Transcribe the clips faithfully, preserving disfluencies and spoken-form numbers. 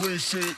green shit.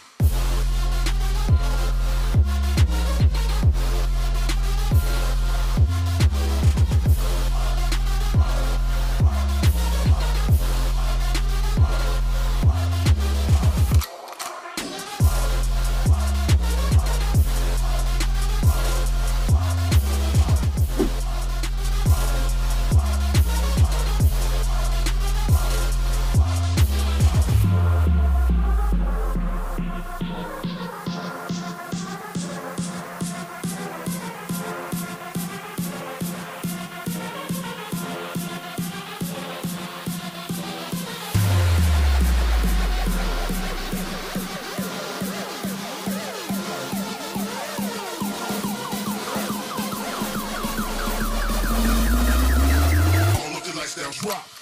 Drop.